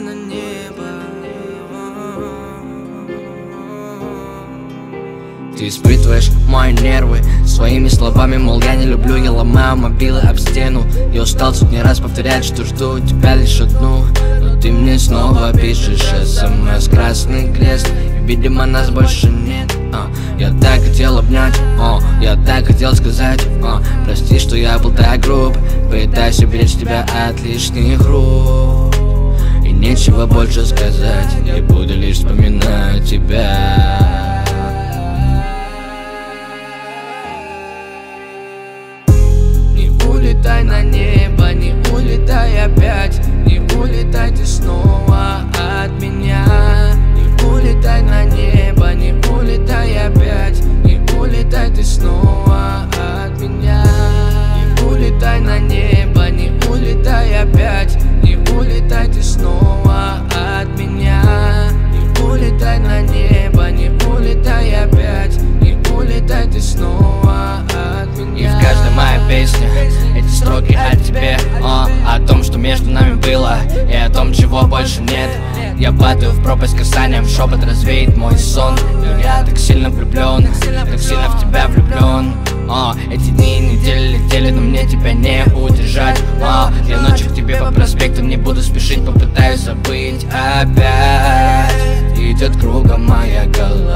на небо. Ты испытываешь мои нервы своими словами, мол, я не люблю, я ломаю мобилы об стену. Я устал тут не раз повторять, что жду тебя лишь одну. Но ты мне снова пишешь СМС, красный крест, и, видимо, нас больше нет. Я так хотел обнять, я так хотел сказать, прости, что я был так груб, пытаюсь уберечь тебя от лишних рук. И нечего больше сказать, я буду лишь вспоминать тебя. Не улетай на небо, не улетай опять, не улетай ты снова от меня. Не улетай на небо, не улетай опять, не улетай ты снова от меня. Не улетай на небо, не улетай опять, не улетай ты снова от меня. Не улетай на небо, не улетай опять, не улетай ты снова от меня. И в каждой моей песне эти строки о тебе, о том, что между нами было, и о том, чего больше нет. Я падаю в пропасть касанием, шепот развеет мой сон. Я так сильно влюблен, так сильно в тебя влюблен. Эти дни и недели летели, но мне тебя не удержать. Я ночью к тебе по проспекту, не буду спешить, попытаюсь забыть опять. Идет кругом моя голова.